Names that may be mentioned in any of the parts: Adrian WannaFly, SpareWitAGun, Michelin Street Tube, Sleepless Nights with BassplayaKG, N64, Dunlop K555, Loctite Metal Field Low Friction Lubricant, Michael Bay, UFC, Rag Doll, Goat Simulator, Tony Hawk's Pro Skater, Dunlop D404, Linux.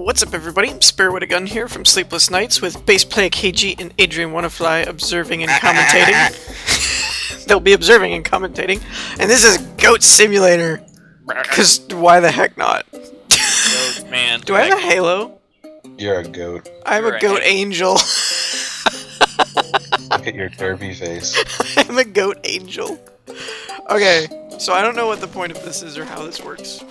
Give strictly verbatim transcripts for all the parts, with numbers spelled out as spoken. What's up, everybody? SpareWitAGun here from Sleepless Nights with BassplayaKG and Adrian WannaFly observing and commentating. They'll be observing and commentating. And this is Goat Simulator. Because why the heck not? Goat, man. Do I have a halo? You're a goat. I'm You're a goat a angel. Look at your derby face. I'm a goat angel. Okay, so I don't know what the point of this is or how this works.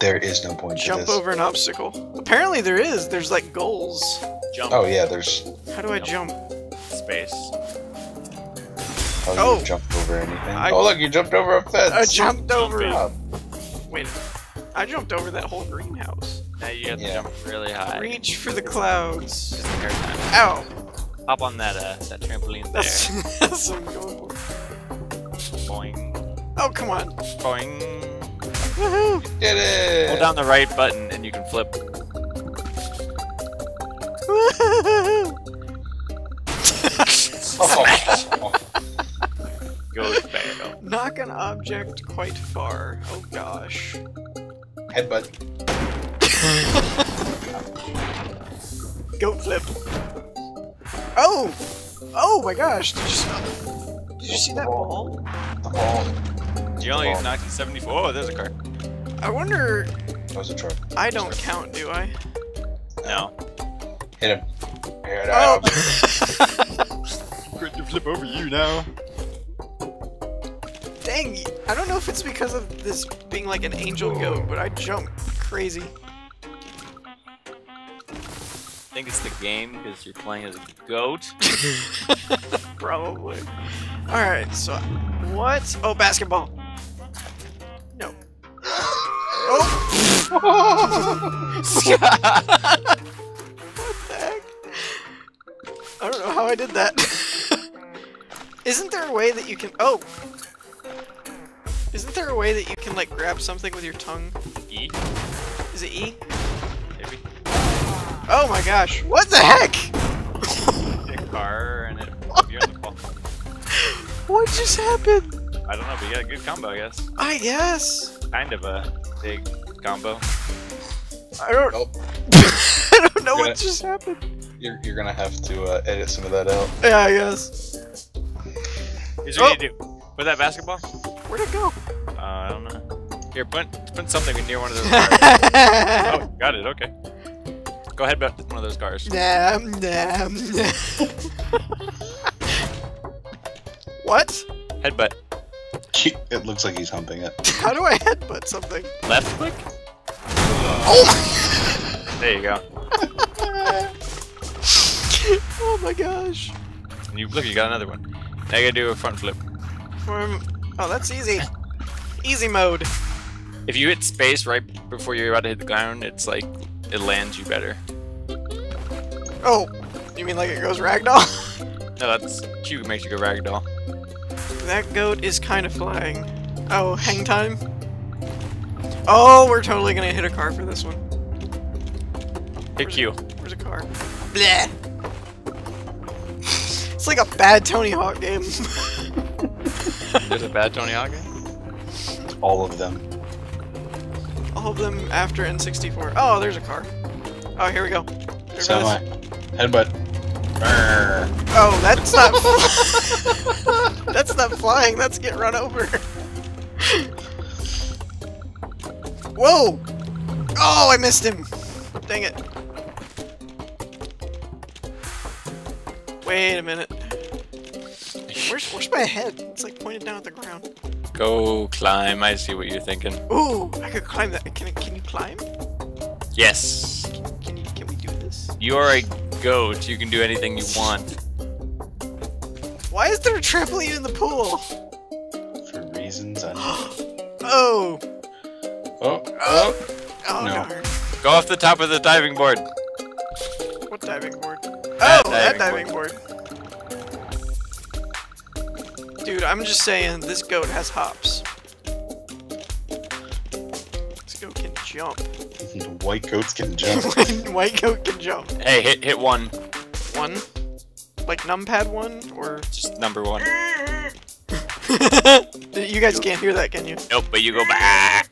There is no point Jump to this. over an obstacle. Apparently there is. There's like goals. Jump. Oh yeah, there's... How do I jump? Space. Oh, oh. You jumped over anything. I... Oh look, you jumped over a fence. I jumped over... Jump Wait, I jumped over that whole greenhouse. Now you have to yeah. jump really high. Reach for the clouds. Just a Ow. Hop on that, uh, that trampoline that's, there. That's adorable. Boing. Oh, come on. Boing. Woohoo! You did it! Hold down the right button and you can flip. Oh. Goes back. Knock an object quite far. Oh gosh. Headbutt. Goat flip. Oh! Oh my gosh! Did you, smell... Did you see that ball? The ball. You only use nineteen seventy-four. Oh, there's a car. I wonder. That was a truck. I don't count, do I? No. Hit him. Hit him. Oh. Quit to flip over you now. Dang, I don't know if it's because of this being like an angel goat, but I jumped crazy. I think it's the game because you're playing as a goat. Probably. All right, so what? Oh, basketball. No. Oh! What the heck? I don't know how I did that. Isn't there a way that you can... Oh! Isn't there a way that you can, like, grab something with your tongue? E? Is it E? Maybe. Oh my gosh! What the heck?! A car and it... You're in the ball. What just happened? I don't know, but you got a good combo, I guess. I guess! Kind of a... big combo. I don't. Nope. I don't know gonna, what just happened. You're you're gonna have to uh, edit some of that out. Yeah, I guess. Here's what oh. you do. Put that basketball. Where'd it go? Uh, I don't know. Here, put put something near one of those cars. Oh, got it. Okay. Go ahead, bet one of those cars. Damn, damn, damn. What? Headbutt. It looks like he's humping it. How do I headbutt something? Left click? Oh! There you go. Oh my gosh. And you look, you got another one. Now you gotta do a front flip. Um, oh, that's easy. Easy mode. If you hit space right before you're about to hit the ground, it's like, it lands you better. Oh! You mean like it goes ragdoll? No, that's Q makes you go ragdoll. That goat is kind of flying. Oh, hang time? Oh, we're totally gonna hit a car for this one. Hit Q. Where's a car? Bleh! It's like a bad Tony Hawk game. There's a bad Tony Hawk game? All of them. All of them after N sixty-four. Oh, there's a car. Oh, here we go. There Semi. Headbutt. Oh, that's not that's not flying. That's get run over. Whoa! Oh, I missed him. Dang it! Wait a minute. Where's where's my head? It's like pointed down at the ground. Go climb. I see what you're thinking. Ooh, I could climb that. Can can you climb? Yes. Can can, you, can we do this? You are a goat, you can do anything you want. Why is there a trampoline in the pool? For reasons I know. Oh! Oh! Oh! Oh no. no! Go off the top of the diving board. What diving board? That oh, diving that diving board. board. Dude, I'm just saying, this goat has hops. This goat can jump. White goats can jump. White goat can jump. Hey, hit hit one. One? Like numpad one, or just number one? You guys can't hear that, can you? Nope, but you go back.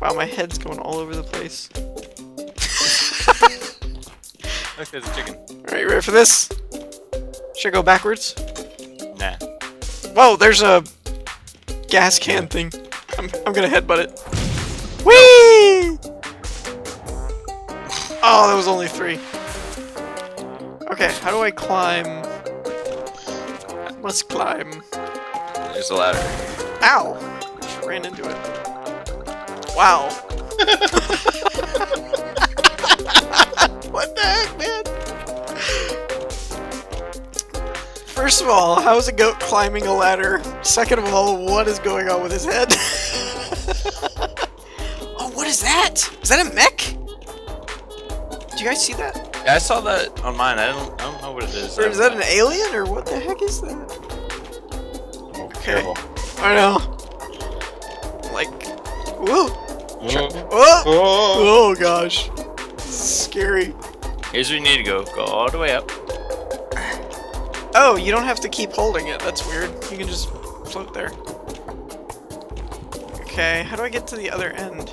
Wow, my head's going all over the place. Look, there's a chicken. Alright, you ready for this? Should I go backwards? Nah. Whoa, there's a gas can thing. I'm, I'm gonna headbutt it. Whee! Oh, that was only three. Okay, how do I climb? Let's climb. There's a ladder. Ow! I just ran into it. Wow. What the heck, man? First of all, how is a goat climbing a ladder? Second of all, what is going on with his head? Oh, what is that? Is that a mech? Do you guys see that? Yeah, I saw that on mine. I don't, I don't know what it is. Or is that an alien, or what the heck is that? Okay. Terrible. I know. Like, whoa. Whoa. Whoa. Whoa. Oh gosh. This is scary. Here's where you need to go. Go all the way up. Oh, you don't have to keep holding it. That's weird. You can just float there. Okay, how do I get to the other end?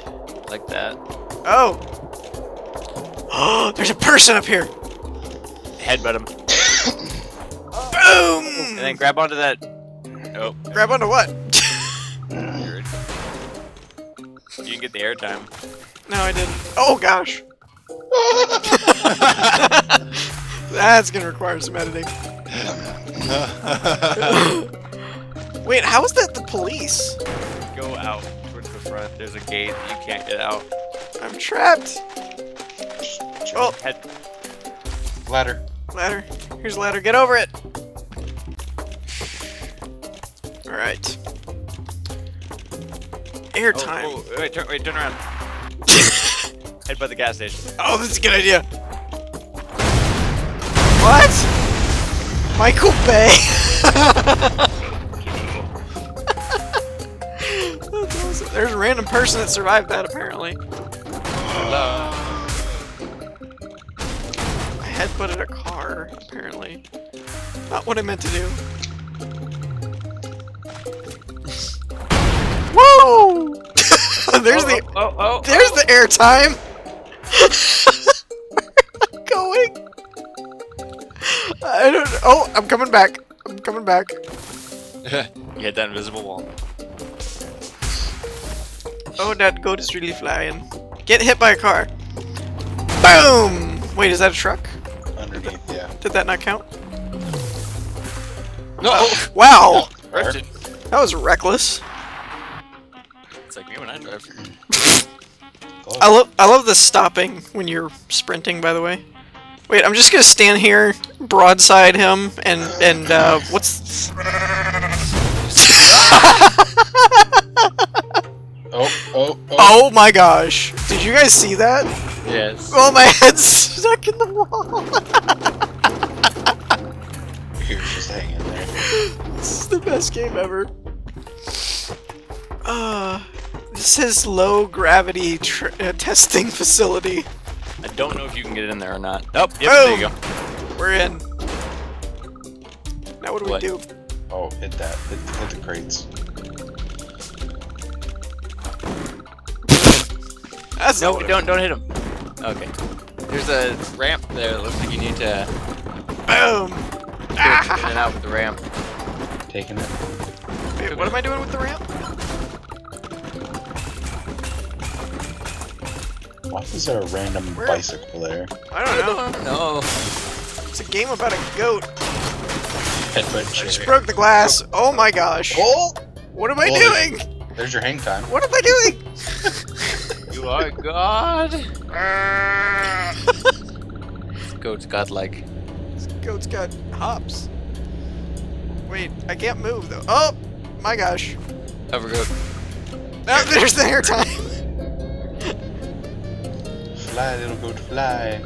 Like that. Oh! Oh, there's a person up here! Headbutt him. Boom! And then grab onto that... Oh. Grab onto what? You didn't get the airtime. No, I didn't. Oh, gosh! That's gonna require some editing. Wait, how is that the police? Go out towards the front. There's a gate that you can't get out. I'm trapped! Oh, head. Ladder. Ladder. Here's ladder. Get over it. All right. Airtime. Oh, oh, wait, turn, wait, turn around. Head by the gas station. Oh, this is a good idea. What? Michael Bay. That's awesome. There's a random person that survived that apparently. Hello. Headbutted a car, apparently. Not what I meant to do. Whoa! There's oh, the oh, oh, oh, there's oh. the airtime. Going. I don't. Oh, I'm coming back. I'm coming back. You hit that invisible wall. Oh, that goat is really flying. Get hit by a car. Boom! Wait, is that a truck? Underneath, yeah. Did that not count? No! Oh, wow! No, that was reckless. It's like me when I drive. Oh. I love I love the stopping when you're sprinting, by the way. Wait, I'm just gonna stand here, broadside him, and, and uh, what's... Oh, oh, oh. Oh my gosh. Did you guys see that? Yes. Oh, my head's stuck in the wall. He was just hanging there. This is the best game ever. Uh, this is low gravity tr uh, testing facility. I don't know if you can get in there or not. Oh, yep, oh. There you go. We're in. Now what do what? we do? Oh, hit that. Hit, hit the crates. That's no, don't, don't hit him. Okay. There's a ramp there. Looks like you need to. Boom! Ah. In and out with the ramp. Taking it. Wait, what am I doing with the ramp? Why is there a random Where? bicycle there? I don't know. No. It's a game about a goat. Headbutt. I just broke the glass. Oh my gosh. Oh. What am I oh. doing? There's your hang time. What am I doing? You are God. This goat's godlike. This goat's got hops. Wait, I can't move though. Oh my gosh. Have a goat. Oh, there's the airtime. Fly, little goat, fly.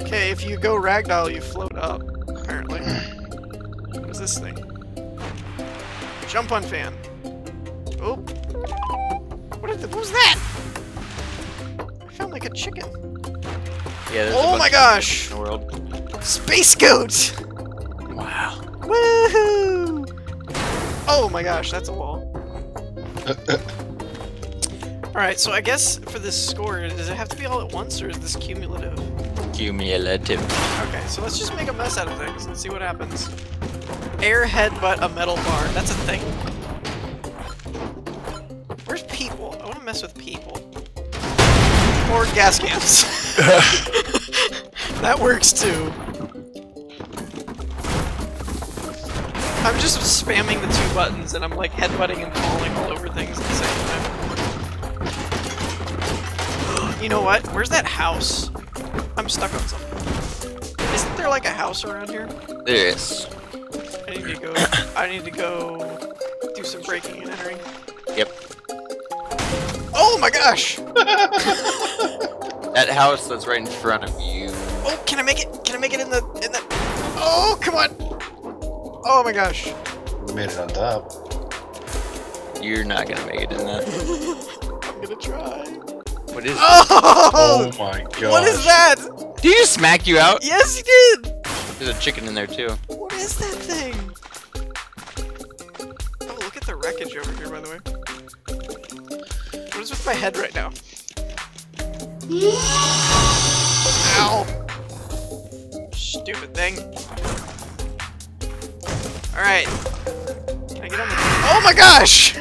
Okay, if you go ragdoll, you float up. Apparently. What's this thing? Jump on fan. Oh. What, the, what was that? I found like a chicken. Yeah, oh a my gosh! In the world. Space goat! Wow. Woohoo! Oh my gosh, that's a wall. Alright, Alright, so I guess for this score, does it have to be all at once, or is this cumulative? Cumulative. Okay, so let's just make a mess out of things and see what happens. Air headbutt a metal bar. That's a thing. Where's people? I want to mess with people. Or gas cans. That works too. I'm just spamming the two buttons and I'm like headbutting and falling all over things at the same time. You know what? Where's that house? I'm stuck on something. Isn't there like a house around here? There is. I need to go. I need to go do some breaking and entering. Yep. Oh my gosh! That house that's right in front of you. Oh, can I make it? Can I make it in the in the? Oh, come on! Oh my gosh! We made it on top. You're not gonna make it in that. I'm gonna try. What is? Oh! Oh my gosh! What is that? Did he just smack you out? Yes, he did. There's a chicken in there too. What is that thing? Oh, look at the wreckage over here, by the way. What is with my head right now? Ow! Stupid thing. Alright. Can I get on the... Oh my gosh!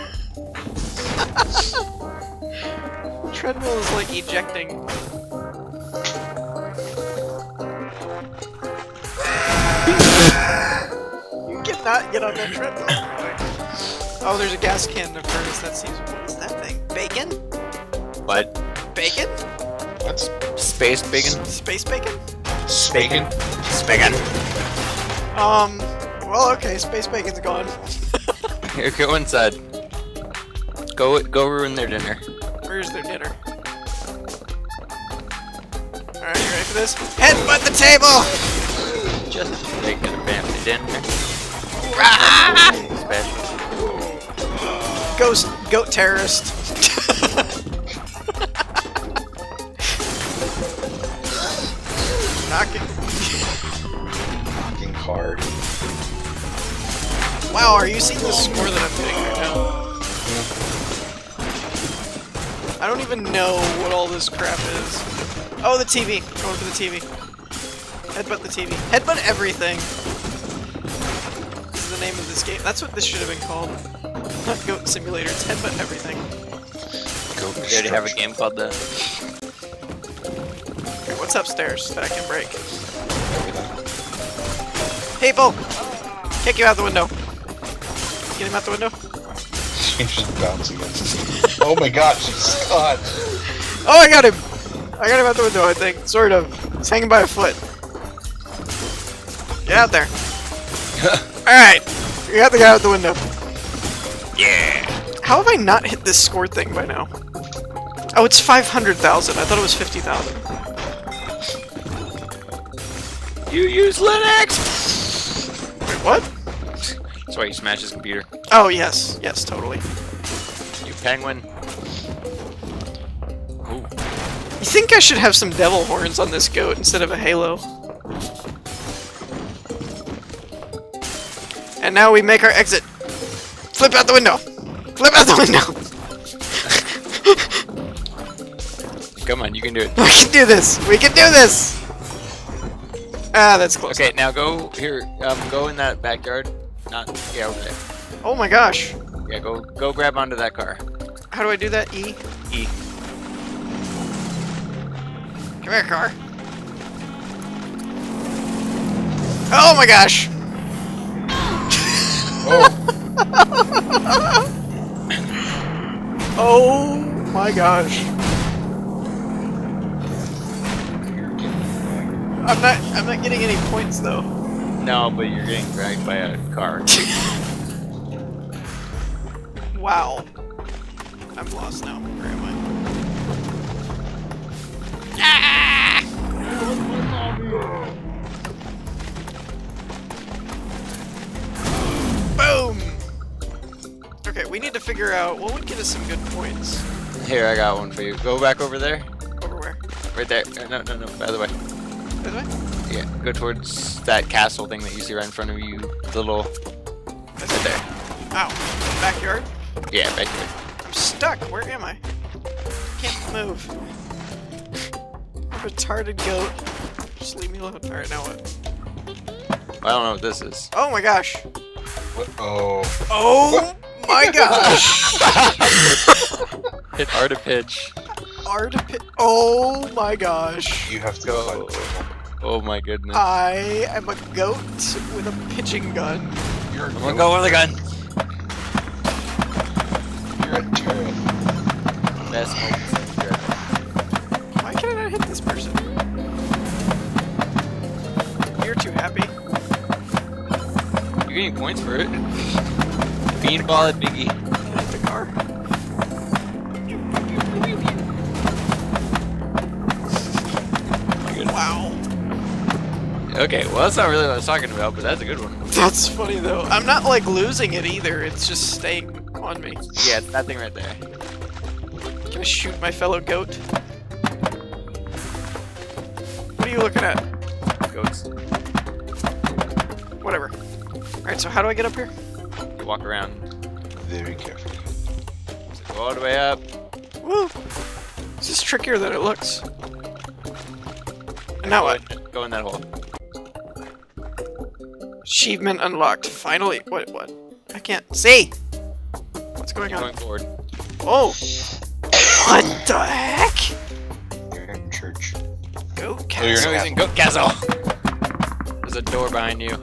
The treadmill is like ejecting. You cannot get on that treadmill. Oh, there's a gas can in the furnace that seems... What is that thing? Bacon? What? Bacon? What's... Space bacon? Space bacon? Spakin? Spakin. Um... Well, okay, space bacon's gone. Here, go inside. Go, go ruin their dinner. Where's their dinner? Alright, you ready for this? Headbutt the table! Just making a family dinner. Ah! Special. Ghost, goat terrorist. Knocking. Knocking hard. Wow, are you seeing the score that I'm getting right now? I don't even know what all this crap is. Oh, the T V! Going for the T V. Headbutt the T V. Headbutt everything! This is the name of this game. That's what this should have been called. Not Goat Simulator, it's Headbutt Everything. Goat we already have a game called that. Okay, what's upstairs that I can break? People! Kick you out the window! Get him out the window. She's just bouncing against. Oh my god, she's gone. Oh, I got him. I got him out the window, I think. Sort of. He's hanging by a foot. Get out there. Alright. We got the guy out the window. Yeah. How have I not hit this score thing by now? Oh, it's five hundred thousand. I thought it was fifty thousand. You use Linux! Wait, what? That's why you smash his computer. Oh, yes. Yes, totally. You penguin. Ooh. You think I should have some devil horns on this goat instead of a halo? And now we make our exit. Flip out the window! Flip out the window! Come on, you can do it. We can do this! We can do this! Ah, that's close. Okay, now go here. Um, go in that backyard. Not, yeah, over there. Oh my gosh! Yeah, go go grab onto that car. How do I do that? E? E. Come here, car. Oh my gosh! Oh. Oh my gosh. I'm not, I'm not getting any points though. No, but you're getting dragged by a car. Wow. I'm lost now. Where am I? Ah! Boom! Okay, we need to figure out what would get us some good points. Here, I got one for you. Go back over there. Over where? Right there. No, no, no. By the way. By the way? Yeah, go towards that castle thing that you see right in front of you. The little... That's right there. Ow. Backyard? Yeah, backyard. I'm stuck. Where am I? move. Retarded goat. Just leave me alone. Alright, now what? I don't know what this is. Oh my gosh. What? Oh. Oh my gosh. Hit R to pitch. R to pitch. Oh my gosh. You have to go. Oh my goodness. I am a goat with a pitching gun. You're a goat. I'm gonna go with a gun. You're a turret. Best moment. Why can I not hit this person? You're too happy. You're getting points for it. Beanball at Biggie. I hit the car. Wow. Okay, well that's not really what I was talking about, but that's a good one. That's funny though. I'm not like losing it either, it's just staying on me. Yeah, it's that thing right there. Can I shoot my fellow goat? What are you looking at? Goats. Whatever. Alright, so how do I get up here? You walk around. Very carefully. So go all the way up. Woo! This is trickier than it looks. And now what? Go in that hole. Achievement unlocked. Finally. What? What? I can't see. What's going You're on? Going forward. Oh. What the heck? You're in church. Goat Castle. Oh, you're in Goat Castle. There's a door behind you.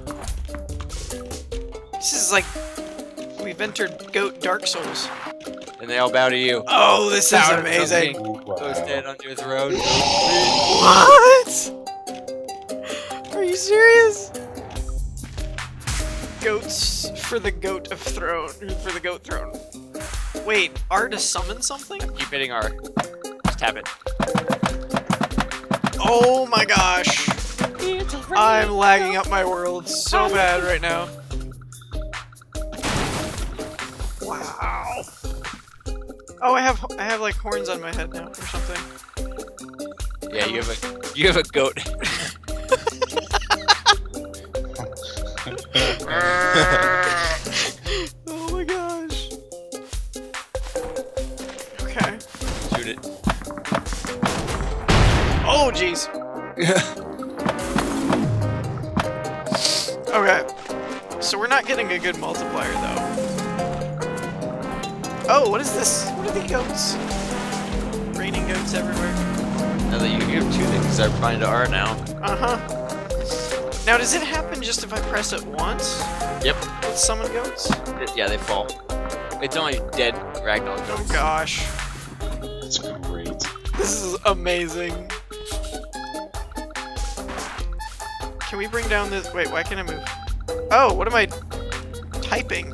This is like we've entered Goat Dark Souls. And they all bow to you. Oh, this is amazing. Toasted wow. Onto his road. What? Are you serious? Goats for the goat of throne. For the goat throne. Wait, R to summon something? Keep hitting R. Just tap it. Oh my gosh. I'm lagging up my world so bad right now. Wow. Oh, I have I have like horns on my head now or something. Yeah, you have a you have a goat. Oh my gosh. Okay. Shoot it. Oh jeez. Okay. So we're not getting a good multiplier though. Oh, what is this? What are the goats? Raining goats everywhere. Now that you have two things that are bind to R now. Uh-huh. Now, does it happen just if I press it once? Yep. With summon goats? Yeah, they fall. It's only dead ragdoll goats. Oh, gosh. That's great. This is amazing. Can we bring down this... Wait, why can't I move? Oh, what am I... typing?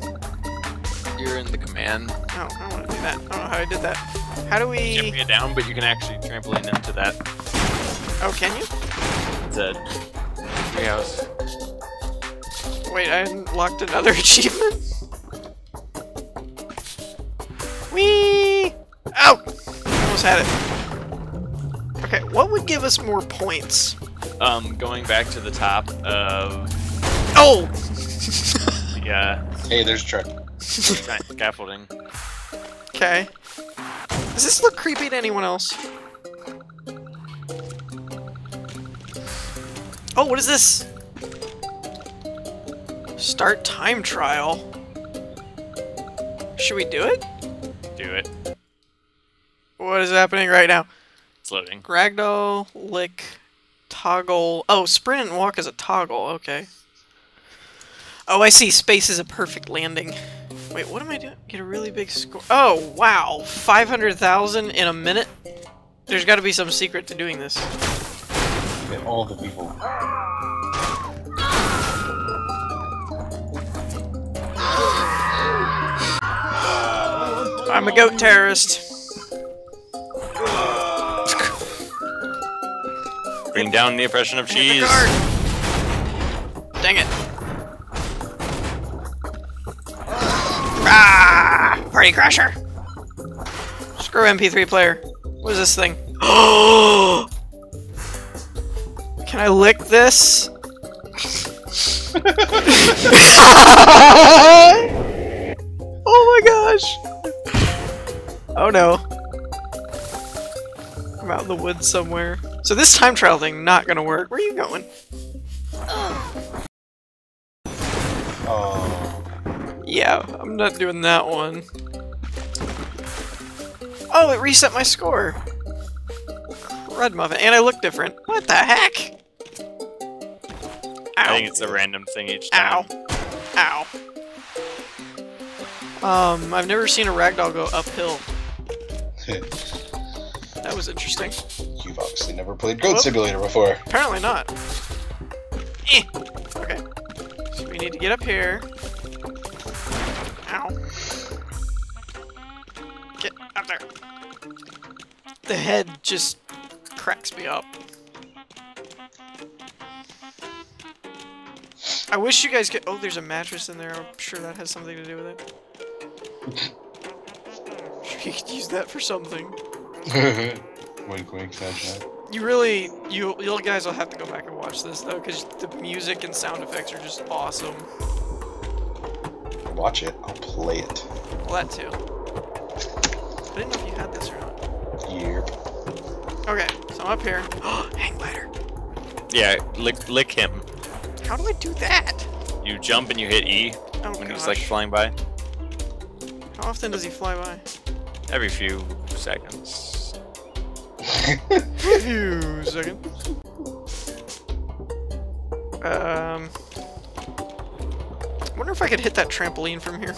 You're in the command. No, oh, I don't want to do that. I don't know how I did that. How do we... Jumping it down, but you can actually trampoline into that. Oh, can you? It's a treehouse. Wait, I unlocked another achievement? Whee! Ow! I almost had it. Okay, what would give us more points? Um, going back to the top of... Oh! Yeah. Hey, there's a truck. Giant scaffolding. Okay. Does this look creepy to anyone else? Oh, what is this? Start time trial. Should we do it? Do it. What is happening right now? It's loading. Ragdoll, lick, toggle. Oh, sprint and walk is a toggle. Okay. Oh, I see. Space is a perfect landing. Wait, what am I doing? Get a really big score. Oh, wow. five hundred thousand in a minute? There's got to be some secret to doing this. Get all the people. I'm a goat terrorist. Bring down the oppression of cheese. Dang it. Ah, party crasher! Screw M P three player. What is this thing? Oh! Can I lick this? Oh my gosh! Oh no. out in the woods somewhere. So this time trial thing not gonna work. Where are you going? Ugh. Oh. Yeah, I'm not doing that one. Oh, it reset my score! Red muffin, and I look different. What the heck? Ow. I think it's a random thing each time. Ow. Ow. Um, I've never seen a ragdoll go uphill. That was interesting. You've obviously never played Goat Simulator before. Apparently not. Eh. Okay. So we need to get up here. Ow. Get up there. The head just cracks me up. I wish you guys could. Oh, there's a mattress in there. I'm sure that has something to do with it. I'm sure you could use that for something. Wink, wink, sad, sad. You really, you, you guys will have to go back and watch this though, because the music and sound effects are just awesome. Watch it. I'll play it. Well, that too. I didn't know if you had this or not. Yep. Okay, so I'm up here. Oh, hang glider. Yeah, lick, lick him. How do I do that? You jump and you hit E oh, when gosh. he's like flying by. How often does he fly by? Every few seconds. Few seconds. Um, I wonder if I could hit that trampoline from here.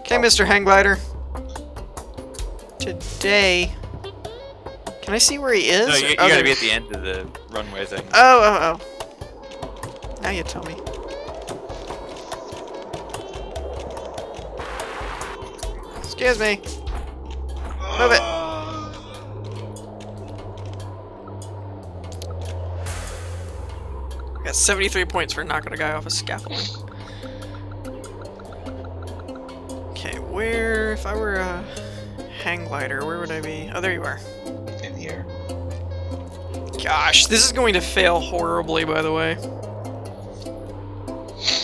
Okay, Mister Hang Glider. Today, can I see where he is? No, you, you okay. gotta be at the end of the runway thing. Oh, oh, oh! Now you tell me. Excuse me. Move it. I got seventy-three points for knocking a guy off a scaffolding. Okay, where... If I were a hang glider, where would I be? Oh, there you are. In the air. Gosh, this is going to fail horribly, by the way.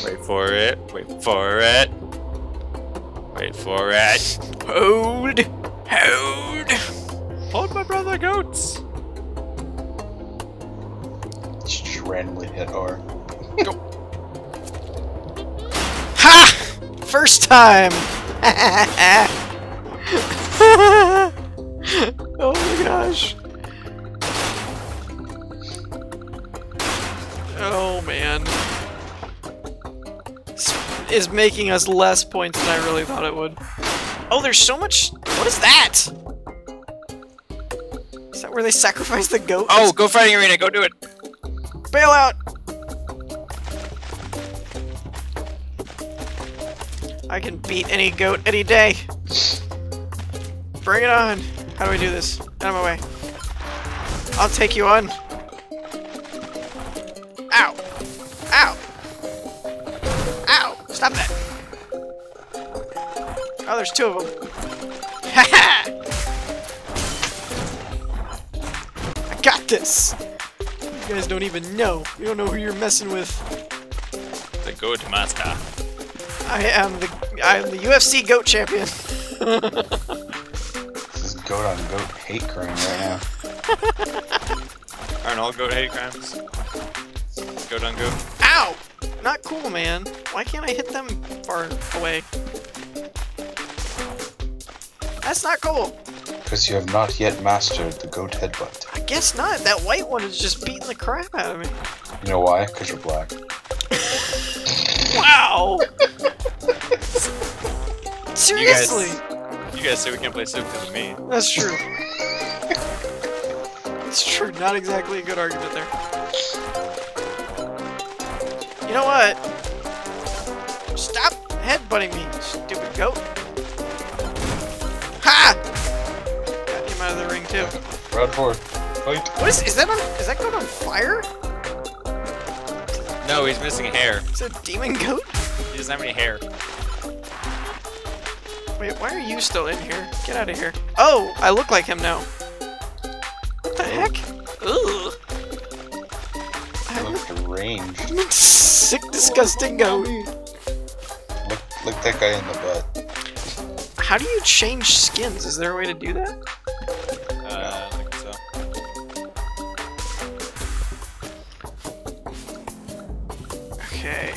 Wait for it. Wait for it. Wait for it. Hold. Hold. Hold my brother goats. Just randomly hit R. Go. Ha! First time. Oh my gosh. Oh man. Is making us less points than I really thought it would. Oh, there's so much. What is that? Is that where they sacrifice the goat? Oh, go fighting arena. Go do it. Bail out. I can beat any goat any day. Bring it on. How do I do this? Out of my way. I'll take you on. Ow. Ow. Stop that! Oh, there's two of them. Ha ha! I got this! You guys don't even know. You don't know who you're messing with. The goat master. I am the I am the U F C goat champion. This is goat on goat hate crime right now. Aren't all goat hate crimes? Goat on goat. Ow! Not cool, man. Why can't I hit them far away? That's not cool. Because you have not yet mastered the goat headbutt. I guess not. That white one is just beating the crap out of me. You know why? Because you're black. Wow! Seriously! You guys, you guys say we can't play soup because of me. That's true. That's true. Not exactly a good argument there. You know what? Stop headbutting me, stupid goat. Ha! Got him out of the ring too. Round four. Fight. What is? Is that on? Is that goat on fire? No, he's missing hair. Is it a demon goat? He doesn't have any hair. Wait, why are you still in here? Get out of here. Oh, I look like him now. What the heck? Ooh. Range. Sick, disgusting goat. Look, look that guy in the butt. How do you change skins? Is there a way to do that? Uh, I think so. Okay.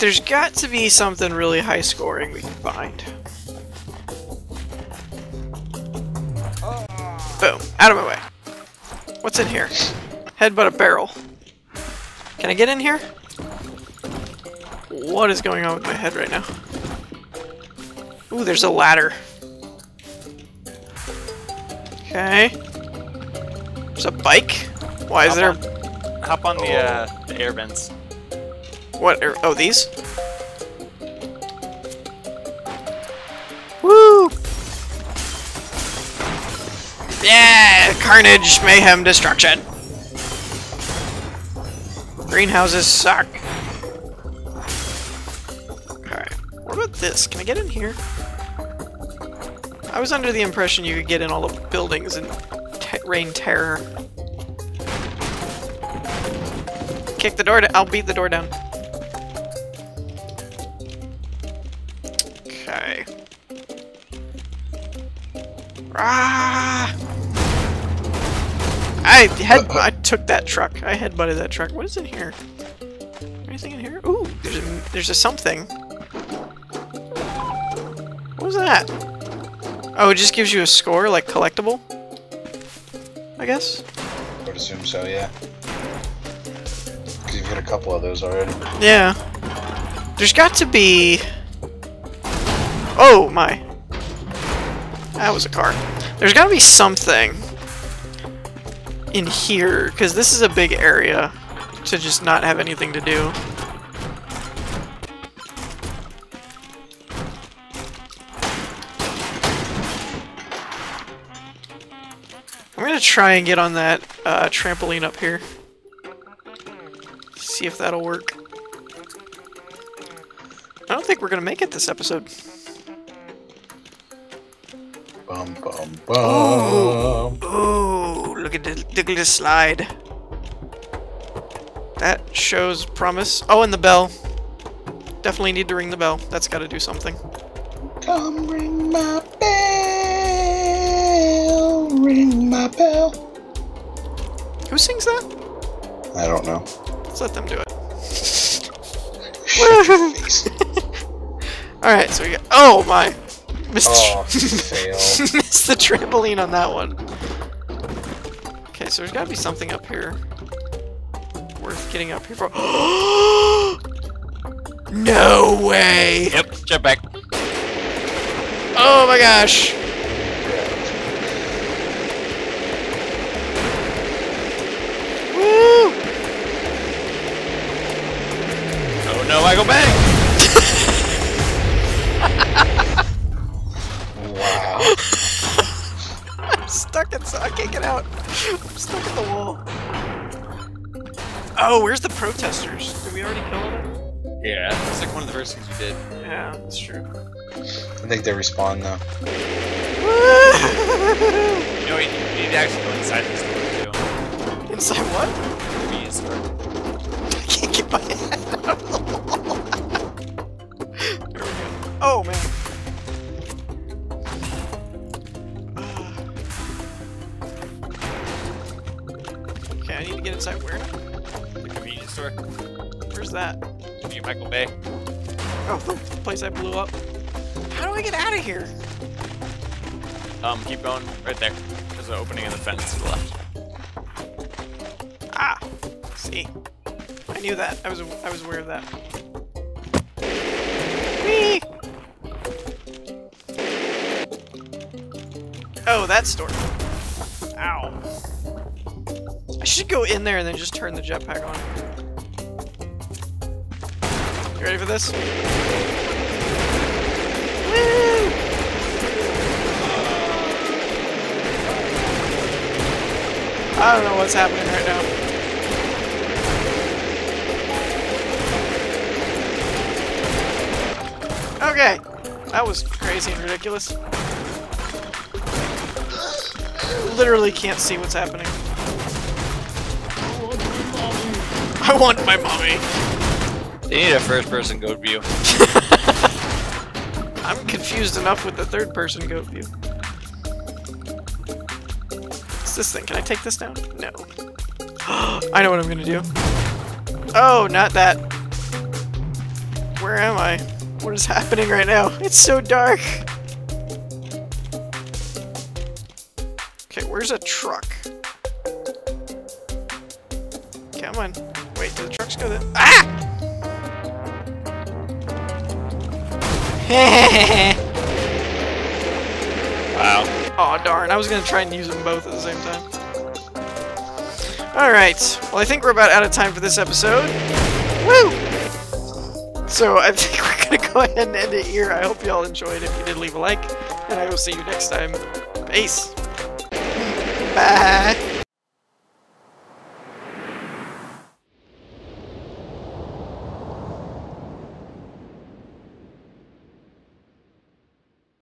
There's got to be something really high scoring we can find. Oh. Boom. Out of my way. What's in here? Headbutt a barrel. Can I get in here? What is going on with my head right now? Ooh, there's a ladder. Okay. There's a bike. Why is there? Hop on the uh, the air vents. What? Air... Oh, these. Woo! Yeah! Carnage, mayhem, destruction. Greenhouses suck. What about this? Can I get in here? I was under the impression you could get in all the buildings and te rain terror. Kick the door down. I'll beat the door down. Okay. Ah! I head. I took that truck. I headbutted that truck. What is in here? Anything in here? Ooh, there's a, there's a something. What was that? Oh, it just gives you a score, like collectible? I guess? I would assume so, yeah. Because you've hit a couple of those already. Yeah. There's got to be... Oh, my. That was a car. There's got to be something in here, because this is a big area to just not have anything to do. I'm gonna try and get on that uh, trampoline up here. See if that'll work. I don't think we're gonna make it this episode. Bum, bum, bum. Oh, oh, look at the look at this slide. That shows promise. Oh, and the bell. Definitely need to ring the bell. That's got to do something. Come ring my bell. Ring. My bell. Who sings that? I don't know. Let's let them do it. All right, so we got. Oh my! Missed, oh, fail. Missed the trampoline on that one. Okay, so there's got to be something up here worth getting up here for. No way! Yep, jump back. Oh my gosh! No, I go back. Wow. I'm stuck inside. I can't get out. I'm stuck at the wall. Oh, where's the protesters? Did we already kill them? Yeah, that's like one of the first things we did. Yeah, that's true. I think they respawn though. You know, we need to actually go inside this door too. Inside what? I can't get my head. There we go. Oh man. Okay, I need to get inside where? The convenience store. Where's that? Near Michael Bay. Oh, the place I blew up. How do I get out of here? Um, keep going. Right there. There's an opening in the fence to the left. Ah. See. I knew that. I was I was aware of that. Whee! Oh, that store. Ow. I should go in there and then just turn the jetpack on. You ready for this? Woo! I don't know what's happening right now. Okay, that was crazy and ridiculous. Literally can't see what's happening. I want my mommy. I want my mommy. They need a first person goat view. I I'm confused enough with the third-person goat view. What's this thing? Can I take this down? No. I know what I'm gonna do. Oh, not that. Where am I? What is happening right now? It's so dark. Okay, where's a truck? Come on. Wait, do the trucks go there? Ah! Wow. Aw, oh, darn. I was gonna try and use them both at the same time. Alright. Well, I think we're about out of time for this episode. Woo! So, I think we're gonna go ahead and end it here. I hope you all enjoyed. If you did, leave a like. And I will see you next time. Peace! Bye!